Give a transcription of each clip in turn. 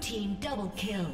Team double kill.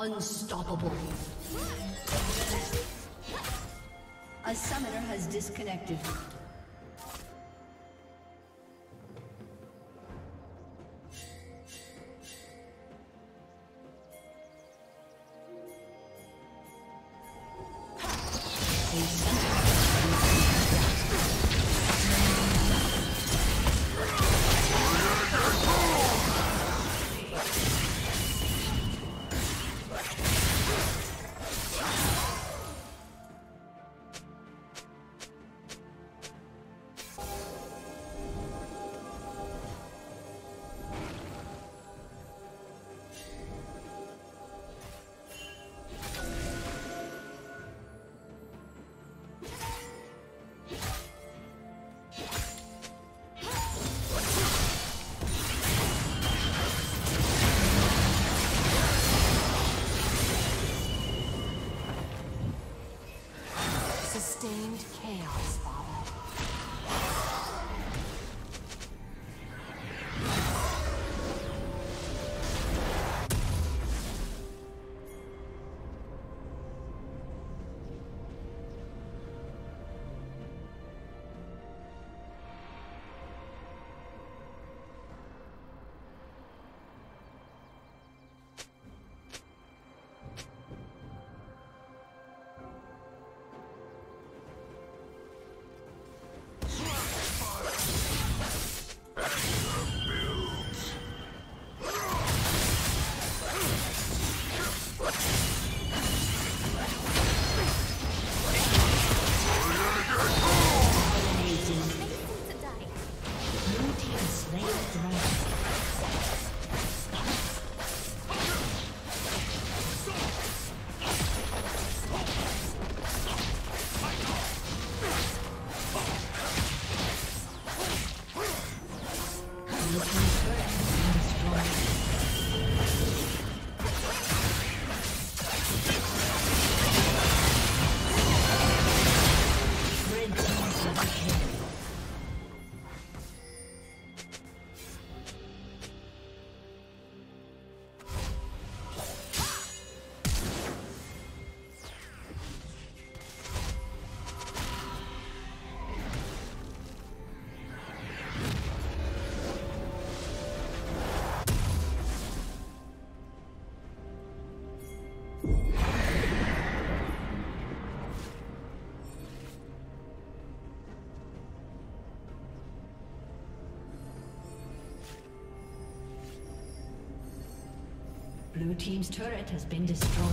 Unstoppable. A summoner has disconnected. Blue team's turret has been destroyed.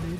Blue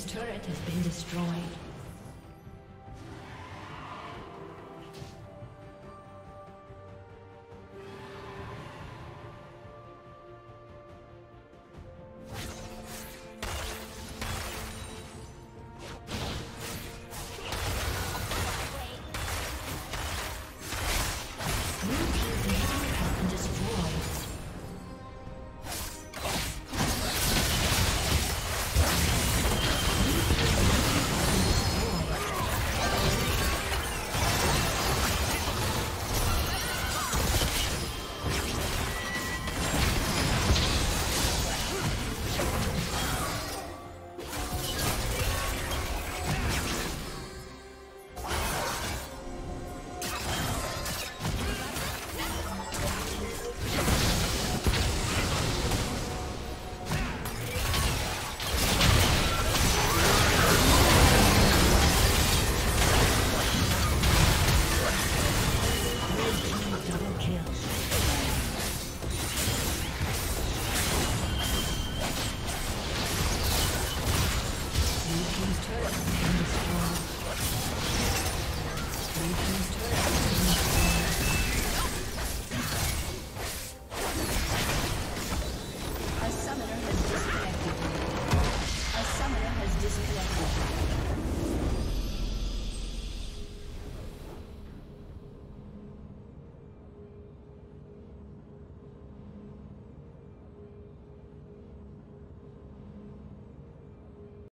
team's turret has been destroyed. A summoner has disconnected.